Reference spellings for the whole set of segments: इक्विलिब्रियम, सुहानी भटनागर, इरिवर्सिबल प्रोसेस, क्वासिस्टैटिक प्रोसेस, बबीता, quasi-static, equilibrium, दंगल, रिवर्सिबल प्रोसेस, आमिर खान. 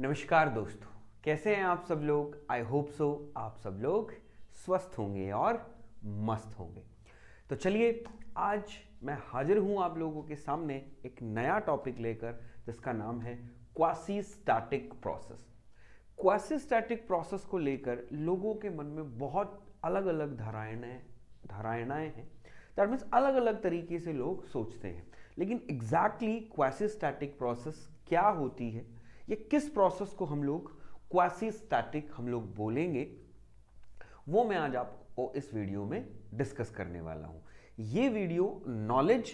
नमस्कार दोस्तों, कैसे हैं आप सब लोग। आई होप सो आप सब लोग स्वस्थ होंगे और मस्त होंगे। तो चलिए, आज मैं हाजिर हूं आप लोगों के सामने एक नया टॉपिक लेकर जिसका नाम है क्वासिस्टैटिक प्रोसेस। क्वासिस्टैटिक प्रोसेस को लेकर लोगों के मन में बहुत अलग अलग धारणाएं हैं। दैट मीन्स अलग अलग तरीके से लोग सोचते हैं, लेकिन एग्जैक्टली क्वासिस्टैटिक प्रोसेस क्या होती है, ये किस प्रोसेस को हम लोग क्वासिस्टैटिक बोलेंगे, वो मैं आज आपको इस वीडियो में डिस्कस करने वाला हूँ। ये वीडियो नॉलेज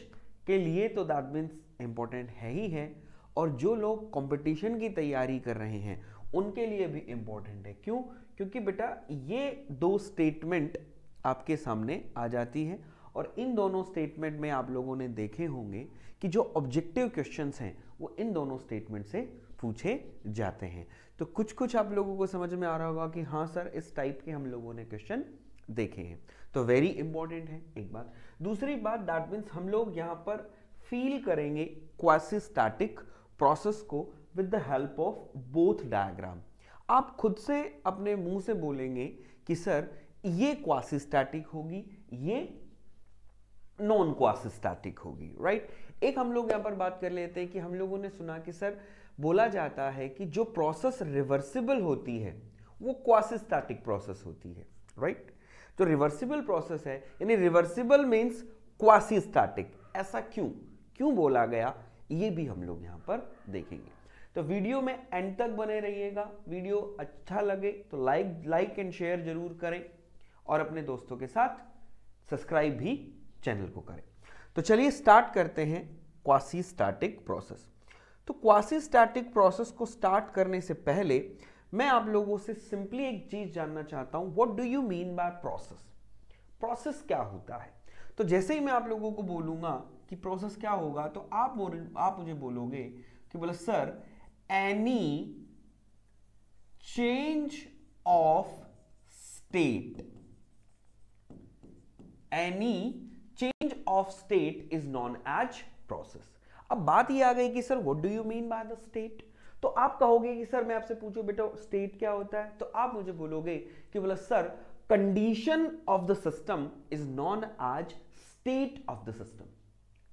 के लिए तो दैट मीन्स इम्पोर्टेंट है ही है, और जो लोग कंपटीशन की तैयारी कर रहे हैं उनके लिए भी इम्पोर्टेंट है। क्यों? क्योंकि बेटा ये दो स्टेटमेंट आपके सामने आ जाती है, और इन दोनों स्टेटमेंट में आप लोगों ने देखे होंगे कि जो ऑब्जेक्टिव क्वेश्चंस हैं वो इन दोनों स्टेटमेंट से पूछे जाते हैं। तो कुछ कुछ आप लोगों को समझ में आ रहा होगा कि हाँ सर, इस टाइप के हम लोगों ने क्वेश्चन देखे हैं, तो वेरी इंपॉर्टेंट है। एक बात। दूसरी बात, दैट मीन्स हम लोग यहाँ पर फील करेंगे क्वासिस्टैटिक प्रोसेस को with the help of both diagram. आप खुद से अपने मुंह से बोलेंगे कि सर ये क्वासिस्टैटिक होगी, ये नॉन क्वासिस्टैटिक होगी, राइट। एक हम लोग यहाँ पर बात कर लेते हैं कि हम लोगों ने सुना कि सर बोला जाता है कि जो प्रोसेस रिवर्सिबल होती है वो क्वासिस्टैटिक प्रोसेस होती है, राइट। जो रिवर्सिबल प्रोसेस है, यानी रिवर्सिबल मीन्स क्वासिस्टैटिक, ऐसा क्यों बोला गया, ये भी हम लोग यहाँ पर देखेंगे। तो वीडियो में एंड तक बने रहिएगा। वीडियो अच्छा लगे तो लाइक एंड शेयर जरूर करें, और अपने दोस्तों के साथ सब्सक्राइब भी चैनल को करें। तो चलिए स्टार्ट करते हैं क्वासिस्टैटिक प्रोसेस। तो क्वासिस्टैटिक प्रोसेस को स्टार्ट करने से पहले मैं आप लोगों से सिंपली एक चीज जानना चाहता हूं, what do you mean by process. Process क्या होता है? तो जैसे ही मैं आप लोगों को बोलूंगा कि प्रोसेस क्या होगा, तो आप मुझे बोलोगे कि बोला sir any change of state, any change of state is known as process. अब बात ये आ गई कि sir what do you mean by the state. तो आप कहोगे कि सर, मैं आपसे पूछूं बेटा स्टेट क्या होता है, तो आप मुझे बोलोगे कि बोला sir condition of the system is known as state of the system.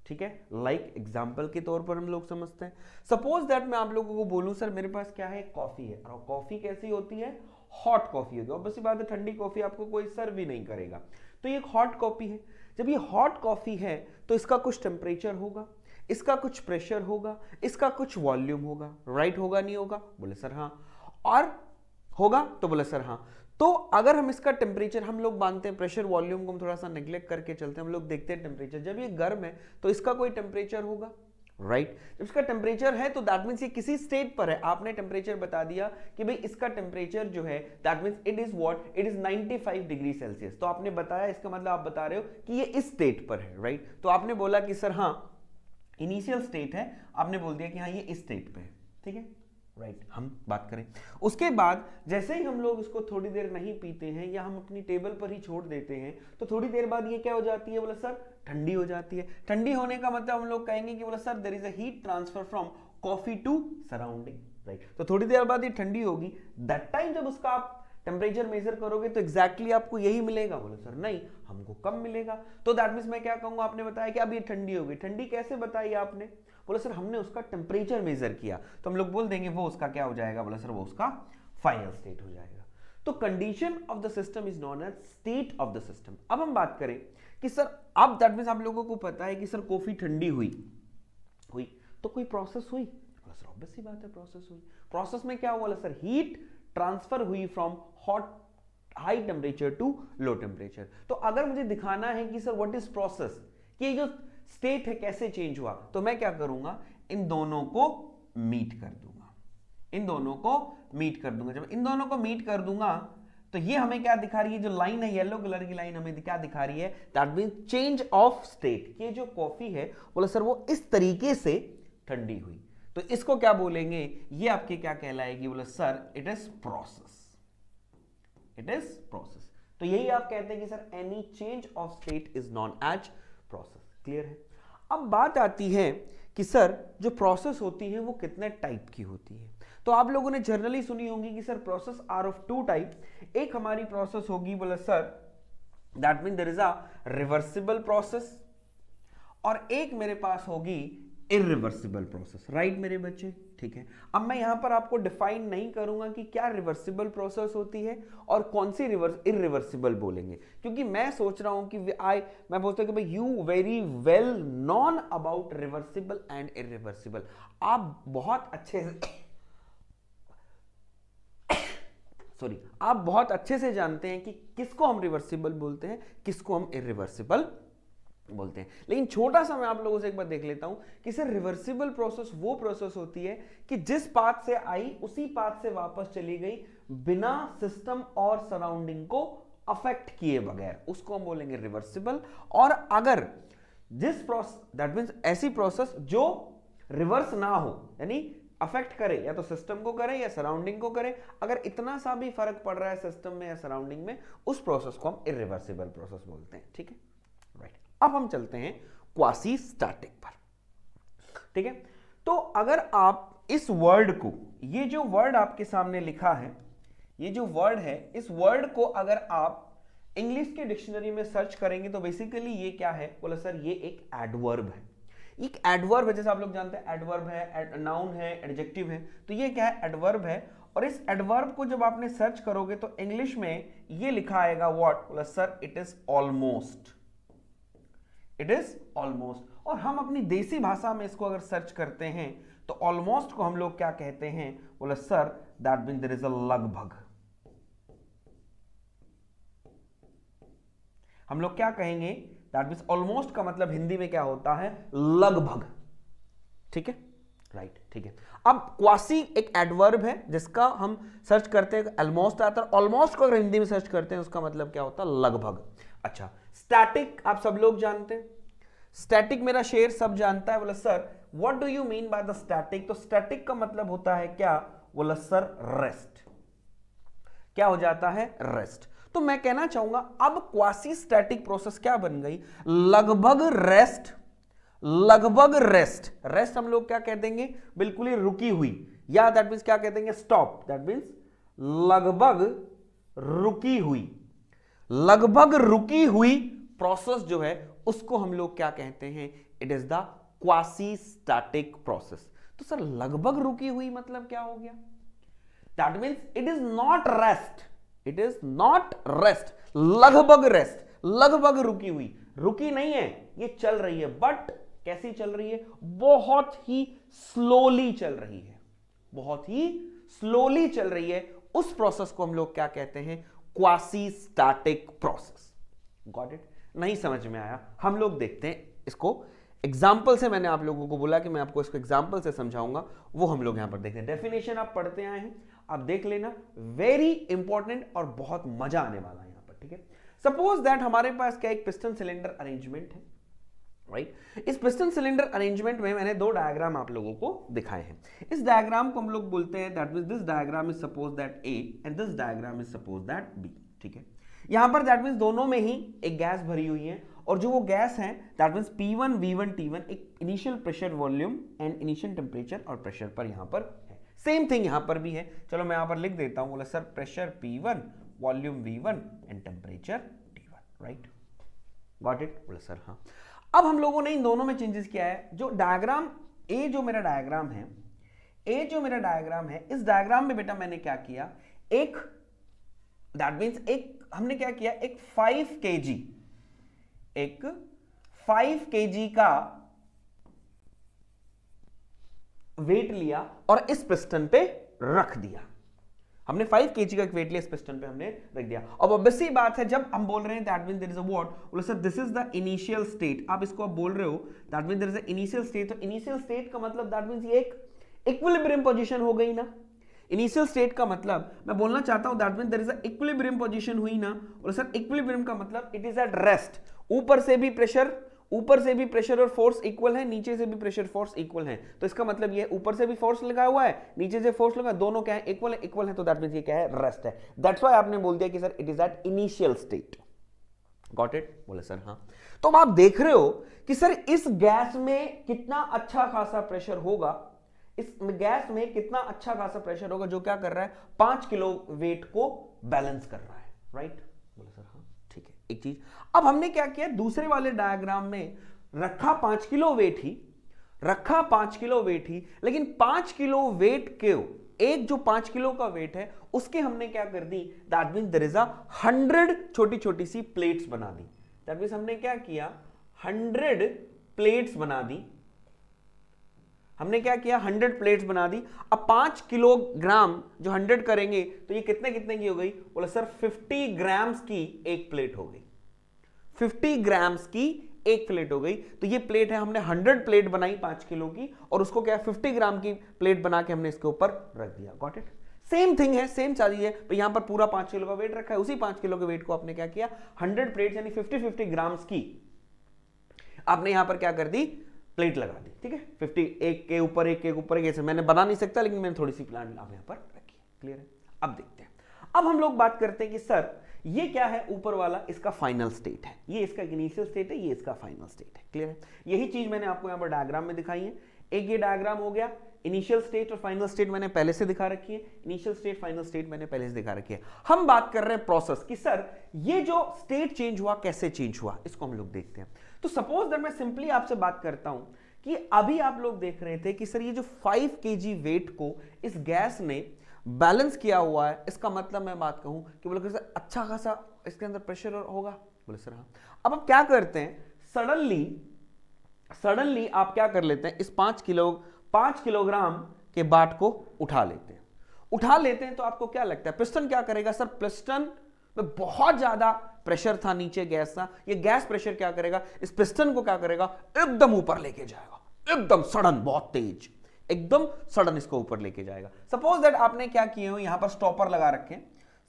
ठीक है, लाइक एग्जाम्पल के तौर पर हम लोग समझते हैं। सपोज दैट मैं आप लोगों को बोलूं सर मेरे पास क्या है, कॉफी है, और कॉफी कैसी होती है, हॉट कॉफी होगी। ऑब्वियसली बात है, ठंडी कॉफी आपको कोई सर्व भी नहीं करेगा। तो ये एक हॉट कॉफी है। जब ये हॉट कॉफी है तो इसका कुछ टेम्परेचर होगा, इसका कुछ प्रेशर होगा, इसका कुछ वॉल्यूम होगा, राइट होगा नहीं होगा, बोले सर हाँ, और होगा तो बोले सर हाँ। तो अगर हम इसका टेम्परेचर हम लोग मानते हैं, प्रेशर वॉल्यूम को हम थोड़ा सा नेग्लेक्ट करके चलते हैं, हम लोग देखते हैं टेम्परेचर। जब ये गर्म है तो इसका कोई टेम्परेचर होगा, राइट। जब इसका टेम्परेचर है तो दैट मीन्स ये किसी स्टेट पर है। आपने टेम्परेचर बता दिया कि भाई इसका टेम्परेचर जो है that means it is what, it is 95 degree Celsius. तो आपने बताया, इसका मतलब आप बता रहे हो कि ये इस स्टेट पर है, राइट। तो आपने बोला कि सर हाँ इनिशियल स्टेट है, आपने बोल दिया कि हाँ ये इस स्टेट पर है, ठीक है, राइट। हम बात करें उसके बाद, जैसे ही हम लोग इसको थोड़ी देर नहीं पीते हैं या हम अपनी टेबल पर ही छोड़ देते हैं, तो थोड़ी देर बाद ये क्या हो जाती है, बोला सर ठंडी हो जाती है। ठंडी होने का मतलब हम लोग कहेंगे कि बोला sir there is a heat transfer from coffee to surrounding, right. तो थोड़ी देर बाद ये ठंडी होगी। दैट टाइम जब उसका आप टेम्परेचर मेजर करोगे तो एग्जैक्टली आपको यही मिलेगा, बोला सर नहीं हमको कम मिलेगा। तो दैट मीन्स मैं क्या कहूँगा, आपने बताया कि अब ये ठंडी होगी। ठंडी कैसे बताई आपने, बोला सर हमने उसका टेम्परेचर मेजर किया, तो हम लोग बोल देंगे वो उसका क्या हो जाएगा, बोला सर वो उसका फाइनल स्टेट हो जाएगा। तो condition of the system is known as state of the system. अब हम बात करें कि सर अब दैट मीन्स आप लोगों को पता है कि सर कॉफी ठंडी हुई तो कोई प्रोसेस हुई, बोला सर ऑब्वियस सी बात है प्रोसेस हुई। प्रोसेस में क्या हुआ, बोला सर हीट ट्रांसफर हुई from hot high temperature to low temperature. तो अगर मुझे दिखाना है कि सर व्हाट इज प्रोसेस, कि जो स्टेट है कैसे चेंज हुआ, तो मैं क्या करूंगा, इन दोनों को मीट कर दूंगा, इन दोनों को मीट कर दूंगा। जब इन दोनों को मीट कर दूंगा तो ये हमें क्या दिखा रही है, जो लाइन है येलो कलर की लाइन हमें क्या दिखा रही है, that mean change of state. ये जो कॉफी है बोला सर वो इस तरीके से ठंडी हुई, तो इसको क्या बोलेंगे, ये आपके क्या कहलाएगी, बोला sir it is process, it is process. तो यही आप कहते हैं कि sir any change of state is known as process. Clear है। अब बात आती है कि सर जो प्रोसेस होती है वो कितने टाइप की होती है। तो आप लोगों ने जनरली सुनी होगी कि sir process are of two type, एक हमारी प्रोसेस होगी बोला sir that mean there is a रिवर्सिबल प्रोसेस और एक मेरे पास होगी इरिवर्सिबल प्रोसेस। राइट मेरे बच्चे, ठीक है। अब मैं यहाँ पर आपको डिफाइन नहीं करूँगा कि क्या रिवर्सिबल प्रोसेस होती है और कौन सी इरिवर्सिबल बोलेंगे, क्योंकि मैं सोच रहा हूँ कि मैं बोलता हूँ कि भाई you very well known about reversible and irreversible, आप बहुत अच्छे से जानते हैं कि किसको हम रिवर्सिबल बोलते हैं, किसको हम इरिवर्सिबल बोलते हैं। लेकिन छोटा सा मैं आप लोगों से एक बार देख लेता हूं कि सर रिवर्सिबल प्रोसेस वो प्रोसेस होती है कि जिस पाथ से आई उसी पाथ से वापस चली गई बिना सिस्टम और सराउंडिंग को अफेक्ट किए बगैर, उसको हम बोलेंगे रिवर्सिबल। और अगर जिस प्रोसेस दैट मींस ऐसी प्रोसेस जो रिवर्स ना हो, यानी अफेक्ट करे या तो सिस्टम को करे या सराउंडिंग को करे, अगर इतना सा भी फर्क पड़ रहा है सिस्टम में या सराउंडिंग में, उस प्रोसेस को हम इरिवर्सिबल प्रोसेस बोलते हैं। ठीक है, राइट। अब हम चलते हैं क्वासिस्टैटिक पर। ठीक है, तो अगर आप इस वर्ड को, ये जो वर्ड आपके सामने लिखा है, ये जो वर्ड है, इस वर्ड को अगर आप इंग्लिश के डिक्शनरी में सर्च करेंगे तो बेसिकली ये क्या है, बोला सर ये एक एडवर्ब है। एक एडवर्ब है, जैसे आप लोग जानते हैं एडवर्ब है, नाउन है, एडजेक्टिव है, तो ये क्या है, एडवर्ब है। और इस एडवर्ब को जब आपने सर्च करोगे तो इंग्लिश में ये लिखा आएगा व्हाट, बोला sir it is almost, it is almost. और हम अपनी देसी भाषा में इसको अगर सर्च करते हैं तो ऑलमोस्ट को हम लोग क्या कहते हैं, बोला sir that mean there is a लगभग, हम लोग क्या कहेंगे, दैट मीन्स ऑलमोस्ट का मतलब हिंदी में क्या होता है, लगभग। ठीक है, राइट, ठीक है। अब क्वासी एक एडवर्ब है जिसका हम सर्च करते हैं ऑलमोस्ट आता है, ऑलमोस्ट को अगर हिंदी में सर्च करते हैं उसका मतलब क्या होता है, लगभग। अच्छा, स्टैटिक आप सब लोग जानते हैं, स्टैटिक मेरा शेर सब जानता है, बोला sir what do you mean by the static, तो स्टैटिक का मतलब होता है क्या, बोला सर रेस्ट, क्या हो जाता है, रेस्ट। तो मैं कहना चाहूंगा अब क्वासिस्टैटिक प्रोसेस क्या बन गई, लगभग रेस्ट, लगभग रेस्ट। रेस्ट हम लोग क्या कह देंगे, बिल्कुल ही रुकी हुई, या दैट मींस क्या कह देंगे, स्टॉप, दैट मींस लगभग रुकी हुई। लगभग रुकी हुई प्रोसेस जो है उसको हम लोग क्या कहते हैं, it is the क्वासिस्टैटिक प्रोसेस। तो सर लगभग रुकी हुई मतलब क्या हो गया, that means it is not rest, it is not rest, लगभग रेस्ट, लगभग रुकी हुई, रुकी नहीं है ये, चल रही है, बट कैसी चल रही है, बहुत ही स्लोली चल रही है, बहुत ही स्लोली चल रही है। उस प्रोसेस को हम लोग क्या कहते हैं, क्वासिस्टैटिक प्रोसेस। Got it? नहीं समझ में आया, हम लोग देखते हैं इसको एग्जाम्पल से। मैंने आप लोगों को बोला कि मैं आपको इसको एग्जाम्पल से समझाऊंगा, वो हम लोग यहां पर देखते हैं। डेफिनेशन आप पढ़ते आए हैं, आप देख लेना, वेरी इंपॉर्टेंट और बहुत मजा आने वाला है यहां पर। ठीक है, सपोज दैट हमारे पास क्या एक पिस्टन सिलेंडर अरेंजमेंट है, राइट इस पिस्टन सिलेंडर अरेंजमेंट में मैंने दो डायग्राम आप लोगों को दिखाए हैं। इस डायग्राम को हम लोग बोलते हैं that means this diagram is suppose that A and this diagram is suppose that B. ठीक है, यहां पर दैट मींस दोनों में ही एक गैस भरी हुई है और जो वो गैस है that means P1 V1 T1 एक initial pressure volume and initial temperature और प्रेशर पर यहां पर है। सेम थिंग यहां पर भी है, चलो मैं यहां पर लिख देता हूं, बोला sir pressure P1 volume V1 and temperature T1, right, got it, बोला सर हाँ। अब हम लोगों ने इन दोनों में चेंजेस किया है, जो डायग्राम ए जो मेरा डायग्राम है, ए जो मेरा डायग्राम है, इस डायग्राम में बेटा मैंने क्या किया, एक दैट मींस एक हमने क्या किया, एक 5 kg, एक 5 kg का वेट लिया और इस पिस्टन पे रख दिया। हमने 5 kg का वेट लिया, इस पिस्टन पे हमने रख दिया। अब ऑब्वियसली बात है जब हम बोल रहे हैं that means there is a what, बोलो sir this is the initial state, आप इसको आप बोल रहे हो that means there is a initial state. तो इनिशियल स्टेट का मतलब दैट मींस ये एक इक्विलिब्रियम पोजीशन हो गई ना, इनिशियल स्टेट का मतलब मैं बोलना चाहता हूं that means there is a इक्विलिब्रियम position हुई ना, और सर इक्विलिब्रियम का मतलब इट इज एट रेस्ट, ऊपर से भी प्रेशर, ऊपर से भी प्रेशर और फोर्स इक्वल है, नीचे से भी प्रेशर फोर्स इक्वल है। तो इसका मतलब ये ऊपर से भी फोर्स लगा हुआ है, नीचे से फोर्स लगा, दोनों क्या है, इक्वल है, इक्वल है, तो दैट मींस ये क्या है, रेस्ट है। दैट्स व्हाई आपने बोल दिया कि sir it is at initial state, got it? बोले सर हाँ। तो अब आप देख रहे हो कि सर इस गैस में कितना अच्छा खासा प्रेशर होगा, इस गैस में कितना अच्छा खासा प्रेशर होगा जो क्या कर रहा है 5 किलो वेट को बैलेंस कर रहा है, राइट? बोले सर हाँ ठीक है। एक चीज अब हमने क्या किया, दूसरे वाले डायग्राम में रखा 5 किलो वेट ही, रखा 5 किलो वेट ही, लेकिन 5 किलो वेट के एक जो 5 किलो का वेट है उसके हमने क्या कर दी, दैट मींस देयर इज 100 छोटी छोटी सी प्लेट्स बना दी। दैट मींस हमने क्या किया 100 प्लेट्स बना दी, हमने क्या किया 100 प्लेट्स बना दी। अब 5 किलोग्राम जो 100 करेंगे तो ये कितने कितने की हो गई? बोला सर 50 ग्राम्स की एक प्लेट हो गई, 50 ग्राम्स की एक प्लेट हो गई। तो ये प्लेट है, हमने 100 प्लेट बनाई 5 किलो की और उसको क्या 50 ग्राम की प्लेट बना के हमने इसके ऊपर रख दिया। Got it? सेम थिंग है, सेम चीज है। तो यहां पर पूरा 5 किलो का वेट रखा है, उसी 5 किलो के वेट को आपने क्या किया 100 प्लेट यानी 50-50 ग्राम्स की आपने यहां पर क्या कर दी प्लेट लगा दी। ठीक है 50 एक के ऊपर एक के ऊपर, कैसे मैंने बना नहीं सकता लेकिन मैंने थोड़ी सी प्लांट आप यहां पर रखी। क्लियर है? अब देखते हैं, अब हम लोग बात करते हैं कि सर ये क्या है ऊपर वाला, इसका फाइनल स्टेट है, ये इसका इनिशियल स्टेट है, ये इसका फाइनल स्टेट है। क्लियर है? यही चीज मैंने आपको यहाँ पर डायग्राम में दिखाई है। एक ये डायग्राम हो गया, इनिशियल स्टेट और फाइनल स्टेट मैंने पहले से दिखा रखी है, इनिशियल स्टेट फाइनल स्टेट मैंने पहले से दिखा रखी है। हम बात कर रहे हैं प्रोसेस की, सर ये जो स्टेट चेंज हुआ कैसे चेंज हुआ, इसको हम लोग देखते हैं। तो सपोज दैट मैं सिंपली आपसे बात करता हूं कि अभी आप लोग देख रहे थे कि सर ये जो 5 kg वेट को इस गैस ने बैलेंस किया हुआ है, इसका मतलब मैं बात कहूं कि बोले सर अच्छा खासा इसके अंदर प्रेशर होगा। बोले सर हाँ। अब आप क्या करते हैं, सडनली आप क्या कर लेते हैं, इस 5 किलोग्राम के बाट को उठा लेते हैं। तो आपको क्या लगता है पिस्टन क्या करेगा? सर पिस्टन में बहुत ज्यादा प्रेशर था, नीचे गैस था, ये गैस प्रेशर क्या करेगा इस पिस्टन को क्या करेगा एकदम ऊपर लेके जाएगा, एकदम सडन, बहुत तेज, एकदम सडन इसको ऊपर लेके जाएगा। सपोज दैट आपने क्या किए हो यहाँ पर स्टॉपर लगा रखे,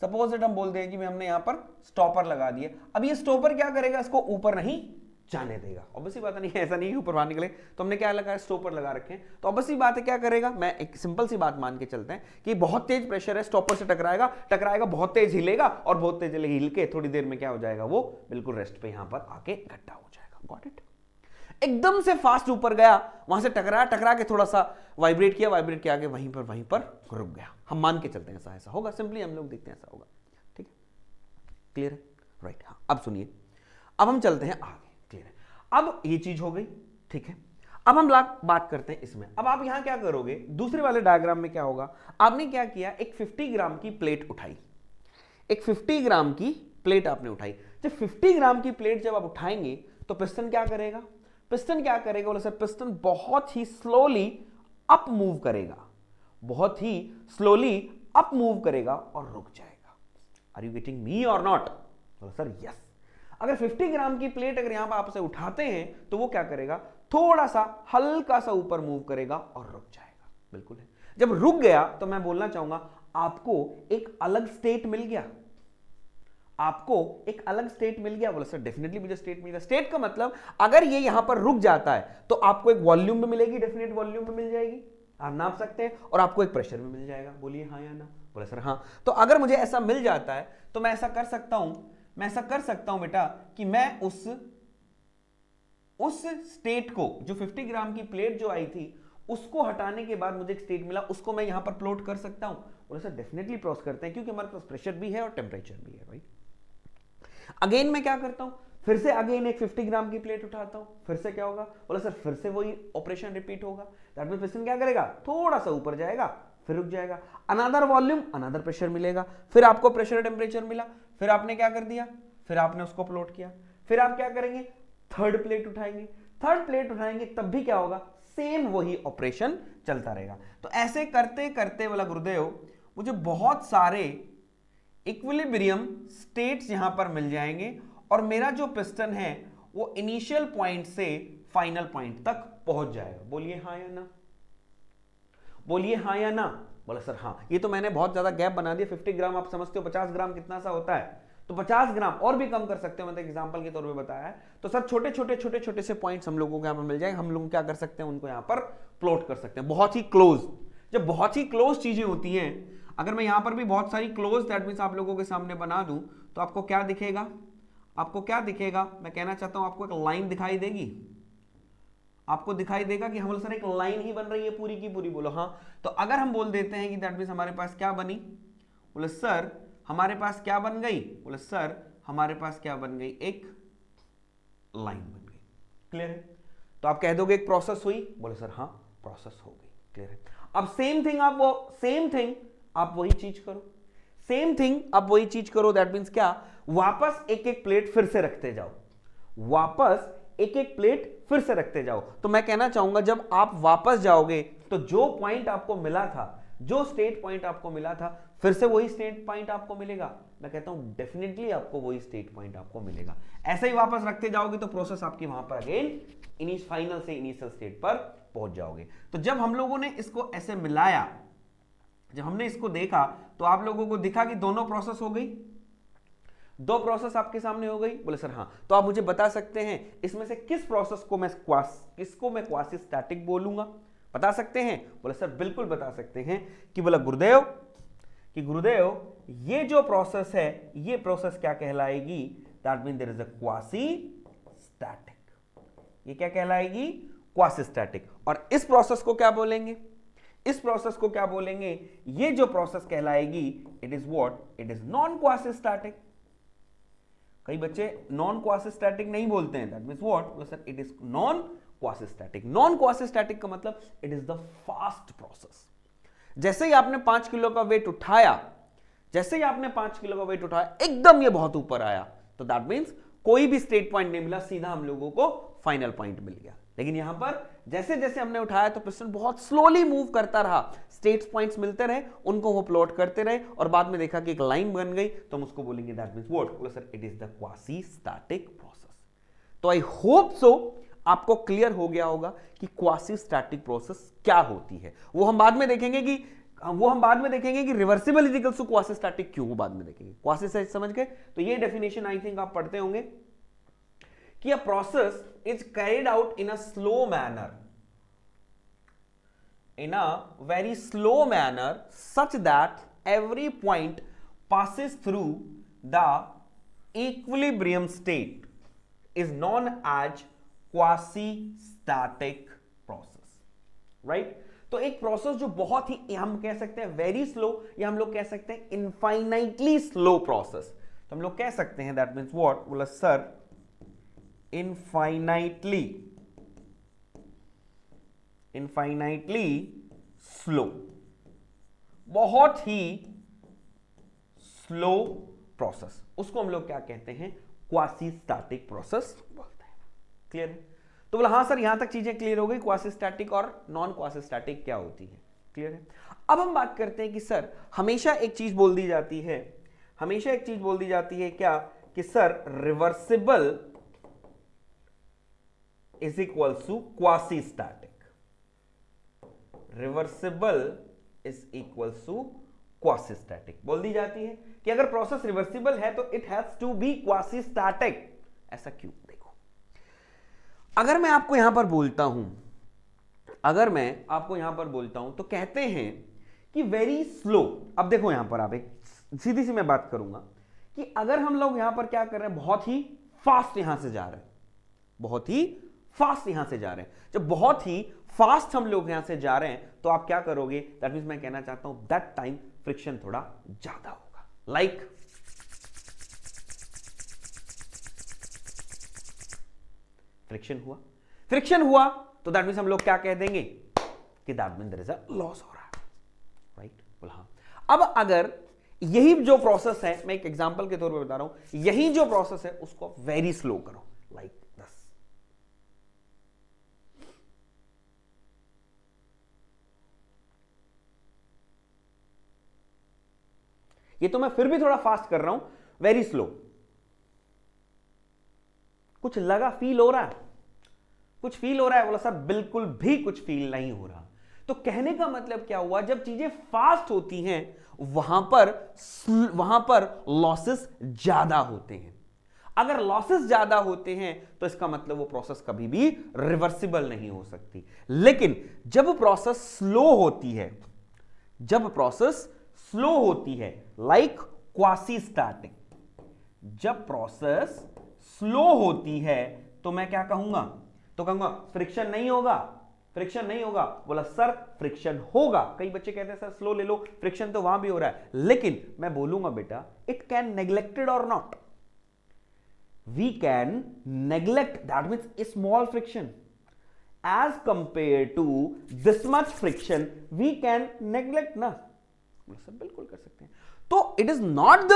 सपोज दैट हम बोलते हैं कि हमने यहाँ पर स्टॉपर लगा दिए। अब ये स्टॉपर क्या करेगा इसको ऊपर नहीं जाने देगा, ऑब्वियसली बात नहीं है, ऐसा नहीं ऊपर निकले। तो हमने क्या लगा स्टॉपर लगा रखे, तो ऑब्वियसली बात है क्या करेगा, मैं एक सिंपल सी बात मान के चलते हैं कि बहुत तेज प्रेशर है, स्टॉपर से टकराएगा, बहुत तेज हिलेगा और बहुत तेज हिल के थोड़ी देर में क्या हो जाएगा वो बिल्कुल रेस्ट पे यहाँ पर आके इकट्ठा हो जाएगा। Got it? एकदम से फास्ट ऊपर गया, वहां से टकरा के थोड़ा सा वाइब्रेट किया आगे वहीं पर रुक गया। हम मान के चलते हैं ऐसा होगा, सिंपली हम लोग देखते हैं ऐसा होगा। ठीक है? क्लियर है? राइट हाँ। अब सुनिए, अब हम चलते हैं आगे। क्लियर है? अब ये चीज हो गई। ठीक है? अब हम बात करते हैं इसमें। अब आप यहां क्या करोगे, दूसरे वाले डायग्राम में क्या होगा, आपने क्या किया एक 50 ग्राम की प्लेट उठाई, एक 50 ग्राम की प्लेट आपने उठाई। जब 50 ग्राम की प्लेट जब आप उठाएंगे तो पिस्टन क्या करेगा बोले सर पिस्टन बहुत ही स्लोली अप मूव करेगा, बहुत ही स्लोली अप मूव करेगा और रुक जाएगा। Are you getting me or not? बोले सर यस। अगर 50 ग्राम की प्लेट अगर यहां पर आप उसे उठाते हैं तो वो क्या करेगा थोड़ा सा हल्का सा ऊपर मूव करेगा और रुक जाएगा। बिल्कुल है। जब रुक गया तो मैं बोलना चाहूंगा आपको एक अलग स्टेट मिल गया, आपको एक अलग स्टेट मिल गया। बोला सर डेफिनेटली मुझे स्टेट मिल गया। स्टेट का मतलब अगर ये यहां पर रुक जाता है तो आपको एक वॉल्यूम भी मिलेगी, डेफिनेट वॉल्यूम भी मिल जाएगी, आप नाप सकते हैं, और आपको एक प्रेशर भी मिल जाएगा। बोलिए हाँ या ना? बोला सर हाँ। तो अगर मुझे ऐसा मिल जाता है तो मैं ऐसा कर सकता हूं बेटा कि मैं उस स्टेट को जो 50 ग्राम की प्लेट जो आई थी उसको हटाने के बाद मुझे एक स्टेट मिला, उसको मैं यहां पर प्लॉट कर सकता हूं। बोला सर डेफिनेटली प्लॉट करते हैं क्योंकि हमारे पास प्रेशर भी है और टेम्परेचर भी है। भाई अगेन मैं क्या करता हूं फिर से अगेन एक 50 ग्राम की प्लेट उठाता हूं, फिर से क्या होगा बोला सर फिर से वही ऑपरेशन रिपीट होगा। दैट मींस पिस्टन क्या करेगा थोड़ा सा ऊपर जाएगा फिर रुक जाएगा, अनदर वॉल्यूम अनदर प्रेशर मिलेगा, फिर आपको प्रेशर टेम्परेचर मिला, फिर आपने क्या कर दिया फिर आपने उसको प्लॉट किया, फिर आप क्या करेंगे थर्ड प्लेट उठाएंगे तब भी क्या होगा सेम वही ऑपरेशन चलता रहेगा। तो ऐसे करते करते वाला गुरुदेव मुझे बहुत सारे इक्विलिब्रियम स्टेट्स यहां पर मिल जाएंगे और मेरा जो पिस्टन है वो इनिशियल पॉइंट से फाइनल पॉइंट तक पहुंच जाएगा। बोलिए हाँ या ना? बोला सर हाँ। ये तो मैंने बहुत ज्यादा गैप बना दिया, 50 ग्राम आप समझते हो 50 ग्राम कितना सा होता है, तो 50 ग्राम और भी कम कर सकते हो, मतलब एग्जांपल के तौर पे बताया है। तो सर छोटे छोटे से पॉइंट्स हम लोगों को यहाँ पर मिल जाएंगे, हम लोग क्या कर सकते हैं उनको यहाँ पर प्लॉट कर सकते हैं। बहुत ही क्लोज, जब बहुत ही क्लोज चीजें होती हैं, अगर मैं यहाँ पर भी बहुत सारी क्लोज दैट मीन्स आप लोगों के सामने बना दूं तो आपको क्या दिखेगा, आपको क्या दिखेगा, मैं कहना चाहता हूं आपको एक लाइन दिखाई देगी, आपको दिखाई देगा कि हम सर एक लाइन ही बन रही है पूरी की पूरी। बोलो हाँ। तो अगर हम बोल देते हैं कि दैट मीन्स हमारे पास क्या बनी, बोले सर हमारे पास क्या बन गई, बोले सर हमारे पास क्या बन गई, एक लाइन बन गई। क्लियर है? तो आप कह दोगे एक प्रोसेस हुई, बोले सर हाँ प्रोसेस हो गई। क्लियर है? अब सेम थिंग आप वही चीज करो। दैट मीन्स क्या, वापस एक एक प्लेट फिर से रखते जाओ, वापस एक एक प्लेट फिर से रखते जाओ। तो मैं कहना चाहूंगा जब आप वापस जाओगे तो जो पॉइंट आपको मिला था, जो स्टेट पॉइंट आपको मिला था, फिर से वही स्टेट पॉइंट आपको मिलेगा। मैं कहता हूं डेफिनेटली आपको वही स्टेट पॉइंट आपको मिलेगा। ऐसे ही वापस रखते जाओगे तो प्रोसेस आपकी वहां पर अगेन फाइनल से इनिशियल स्टेट पर पहुंच जाओगे। तो जब हम लोगों ने इसको ऐसे मिलाया, जब हमने इसको देखा तो आप लोगों को दिखा कि दोनों प्रोसेस हो गई, दो प्रोसेस आपके सामने हो गई। बोले सर हाँ। तो आप मुझे बता सकते हैं इसमें से किस प्रोसेस को मैं क्वासिस्टैटिक बोलूंगा, बता सकते हैं? बोले सर बिल्कुल बता सकते हैं। कि बोला गुरुदेव कि गुरुदेव ये जो प्रोसेस है ये प्रोसेस क्या कहलाएगी, that mean there is a quasistatic. ये क्या कहलाएगी, क्वासिस्टैटिक। और इस प्रोसेस को क्या बोलेंगे, इस प्रोसेस को क्या बोलेंगे, ये जो प्रोसेस कहलाएगी it is what, it is non quasistatic. कई बच्चे नॉन क्वासिस्टैटिक नहीं बोलते हैं, दैट मींस व्हाट, तो sir it is non quasistatic. Non quasistatic का मतलब it is the fast process. जैसे ही आपने 5 किलो का वेट उठाया, जैसे ही आपने 5 किलो का वेट उठाया, एकदम ये बहुत ऊपर आया, तो दैट मींस कोई भी स्टेट पॉइंट नहीं मिला, सीधा हम लोगों को फाइनल पॉइंट मिल गया। लेकिन यहां पर जैसे जैसे हमने उठाया तो पिस्टन बहुत स्लोली मूव करता रहा, स्टेट पॉइंट्स मिलते रहे, उनको वो प्लॉट करते रहे, और बाद में देखा कि एक लाइन बन गई, तो हम उसको बोलेंगे दैट मींस व्हाट, बोला sir it is the क्वासिस्टैटिक प्रोसेस। तो आई होप सो आपको क्लियर हो गया होगा कि क्वासिस्टैटिक प्रोसेस क्या होती है। वो हम बाद में देखेंगे कि reversible is equal to quasistatic क्यों, बाद में देखेंगे। क्वासिस समझ गए? तो ये डेफिनेशन आई थिंक आप पढ़ते होंगे कि a process is carried out in a slow manner, in a very slow manner, such that every point passes through the equilibrium state is known as quasi-static process, right? तो एक process जो बहुत ही, हम कह सकते हैं वेरी स्लो, या हम लोग कह सकते हैं इनफाइनाइटली स्लो प्रोसेस। तो हम लोग कह सकते हैं दैट मीन्स व्हाट, बोला सर इनफाइनाइटली स्लो, बहुत ही स्लो प्रोसेस, उसको हम लोग क्या कहते हैं, क्वासिस्टैटिक प्रोसेस बोलते हैं। क्लियर है? तो बोला हाँ सर, यहां तक चीजें क्लियर हो गई, क्वासिस्टैटिक और नॉन क्वासिस्टैटिक क्या होती है। क्लियर है? अब हम बात करते हैं कि सर हमेशा एक चीज बोल दी जाती है, हमेशा एक चीज बोल दी जाती है क्या, कि sir reversible is equals to quasi-static, reversible is equals to quasi-static बोल दी जाती है कि अगर प्रोसेस रिवर्सिबल है तो it has to be quasi-static। ऐसा क्यों? देखो, अगर मैं आपको यहां पर बोलता हूं, अगर मैं आपको यहां पर बोलता हूं तो कहते हैं कि वेरी स्लो। अब देखो यहां पर आप एक सीधी सी मैं बात करूंगा कि अगर हम लोग यहां पर क्या कर रहे हैं, बहुत ही फास्ट यहां से जा रहे हैं, बहुत ही फास्ट यहां से जा रहे हैं। जब बहुत ही फास्ट हम लोग यहां से जा रहे हैं तो आप क्या करोगे, दैट मींस मैं कहना चाहता हूं दैट टाइम फ्रिक्शन थोड़ा ज्यादा होगा। लाइक फ्रिक्शन हुआ तो दैट मींस हम लोग क्या कह देंगे कि that means there is a loss हो रहा है, राइट? बोला हाँ। अब अगर यही जो प्रोसेस है, मैं एक एग्जांपल के तौर पे बता रहा हूं, यही जो प्रोसेस है उसको आप वेरी स्लो करो, लाइक ये तो मैं फिर भी थोड़ा फास्ट कर रहा हूं, वेरी स्लो, कुछ लगा, फील हो रहा है, कुछ फील हो रहा है? बोला सर बिल्कुल भी कुछ फील नहीं हो रहा। तो कहने का मतलब क्या हुआ, जब चीजें फास्ट होती हैं वहां पर लॉसेस ज्यादा होते हैं। अगर लॉसेस ज्यादा होते हैं तो इसका मतलब वो प्रोसेस कभी भी रिवर्सिबल नहीं हो सकती। लेकिन जब प्रोसेस स्लो होती है, जब प्रोसेस स्लो होती है, लाइक क्वासिस्टैटिक, जब प्रोसेस स्लो होती है तो मैं क्या कहूंगा, तो कहूंगा फ्रिक्शन नहीं होगा, फ्रिक्शन नहीं होगा। बोला सर फ्रिक्शन होगा। कई बच्चे कहते हैं सर स्लो ले लो, फ्रिक्शन तो वहां भी हो रहा है, लेकिन मैं बोलूंगा बेटा इट कैन नेग्लेक्टेड और not, we can neglect that means a small friction as compare to this much friction we can neglect ना। बोला सर बिल्कुल कर सकते हैं। तो it is not the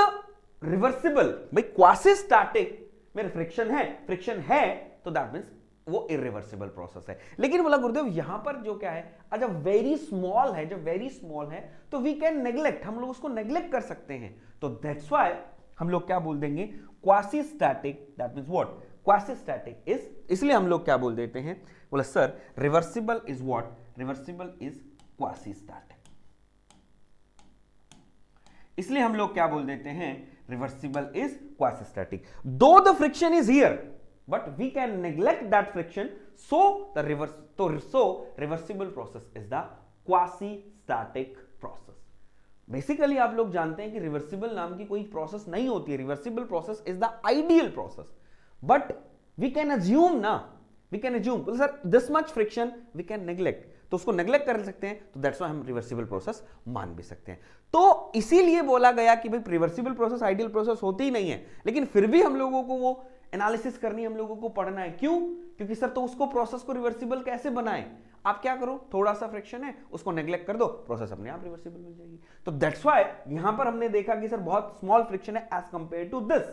reversible, भाई क्वासिस्टैटिक मेरे फ्रिक्शन है तो दैट मींस वो इरिवर्सिबल प्रोसेस है। लेकिन बोला गुरुदेव यहां पर जो क्या है, अच्छा वेरी स्मॉल है, जब वेरी स्मॉल है तो वी कैन नेग्लेक्ट, हम लोग उसको नेग्लेक्ट कर सकते हैं, तो दैट्स व्हाई हम लोग क्या बोल देंगे quasistatic, that means what quasistatic is, इसलिए हम लोग क्या बोल देते हैं, बोला sir reversible is what, reversible is quasistatic, इसलिए हम लोग क्या बोल देते हैं reversible is quasistatic. Though the friction is here but we can neglect that friction, so the रिवर्सिबल प्रोसेस is the क्वासिस्टैटिक प्रोसेस। Basically आप लोग जानते हैं कि रिवर्सिबल नाम की कोई प्रोसेस नहीं होती है, रिवर्सिबल प्रोसेस is the ideal process, but we can assume ना, we can assume sir this much friction we can neglect, तो उसको नेग्लेक्ट कर सकते हैं, तो दैट्स व्हाई हम रिवर्सिबल प्रोसेस मान भी सकते हैं। तो इसीलिए बोला गया कि भाई रिवर्सिबल प्रोसेस आइडियल प्रोसेस होती ही नहीं है, लेकिन फिर भी हम लोगों को वो एनालिसिस करनी, हम लोगों को पढ़ना है, क्यों, क्योंकि सर तो उसको प्रोसेस को रिवर्सिबल कैसे बनाएं, आप क्या करो थोड़ा सा फ्रिक्शन है उसको नेग्लेक्ट कर दो, प्रोसेस अपने आप रिवर्सिबल बन जाएगी। तो दैट्स व्हाई यहां पर हमने देखा कि सर बहुत स्मॉल फ्रिक्शन है as compare to this,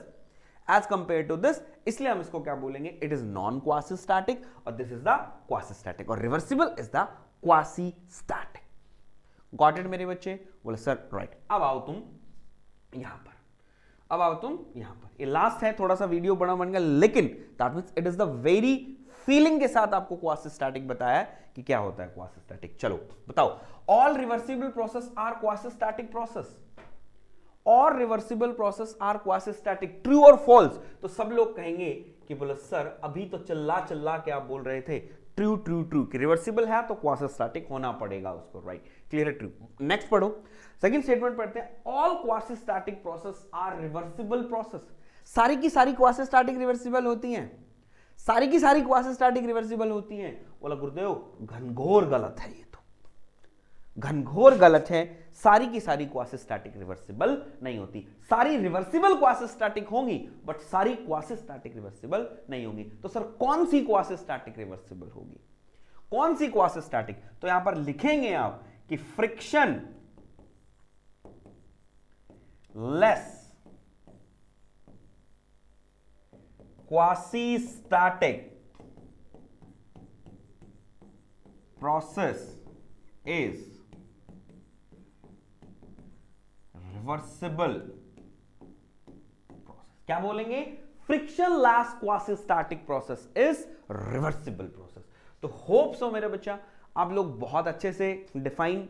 as compare to this, इसलिए हम इसको क्या बोलेंगे इट इज नॉन क्वासिस्टैटिक और दिस इज द क्वासिस्टैटिक और reversible is the quasistatic. Got it मेरे बच्चे? बोले सर राइट। अब आओ तुम यहां पर ये लास्ट है, थोड़ा सा वीडियो बड़ा बन गया, लेकिन that means it is the very feeling के साथ आपको क्वासिस्टैटिक बताया है कि क्या होता है क्वासिस्टैटिक। चलो बताओ, all रिवर्सिबल प्रोसेस are क्वासिस्टैटिक प्रोसेस, और रिवर्सिबल प्रोसेस are quasistatic, true और फॉल्स? तो सब लोग कहेंगे कि बोला सर अभी तो चिल्ला के आप बोल रहे थे ट्रू ट्रू ट्रू कि रिवर्सिबल है तो क्वासिस्टैटिक होना पड़ेगा उसको, राइट, क्लियर है, ट्रू। नेक्स्ट पढ़ो, सेकंड स्टेटमेंट पढ़ते हैं, all क्वासिस्टैटिक प्रोसेस are रिवर्सिबल प्रोसेस, सारी की सारी क्वासिस्टैटिक रिवर्सिबल होती हैं, सारी की सारी क्वासिस्टैटिक रिवर्सिबल होती हैं। बोला गुरुदेव घनघोर गलत है, ये तो घनघोर गलत है, सारी की सारी क्वासिस्टैटिक रिवर्सिबल नहीं होती, सारी रिवर्सिबल क्वासिस्टैटिक होंगी बट सारी क्वासिस्टैटिक रिवर्सिबल नहीं होंगी। तो सर कौन सी क्वासिस्टैटिक रिवर्सिबल होगी, कौन सी क्वासिस्टैटिक? तो यहां पर लिखेंगे आप कि frictionless क्वासिस्टैटिक प्रोसेस is रिवर्सिबल प्रोसेस। क्या बोलेंगे? Frictionless क्वासिस्टैटिक प्रोसेस is रिवर्सिबल प्रोसेस। तो होप सो मेरे बच्चा आप लोग बहुत अच्छे से डिफाइन,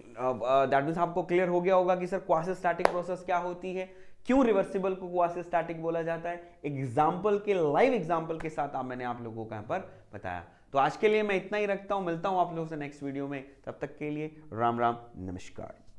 दैट मींस आपको क्लियर हो गया होगा कि सर क्वासिस्टैटिक प्रोसेस क्या होती है, क्यों रिवर्सिबल को क्वासिस्टैटिक बोला जाता है। एग्जाम्पल के, लाइव एग्जाम्पल के साथ मैंने आप लोगों को यहाँ पर बताया। तो आज के लिए मैं इतना ही रखता हूँ, मिलता हूँ आप लोगों से नेक्स्ट वीडियो में, तब तक के लिए राम राम, नमस्कार।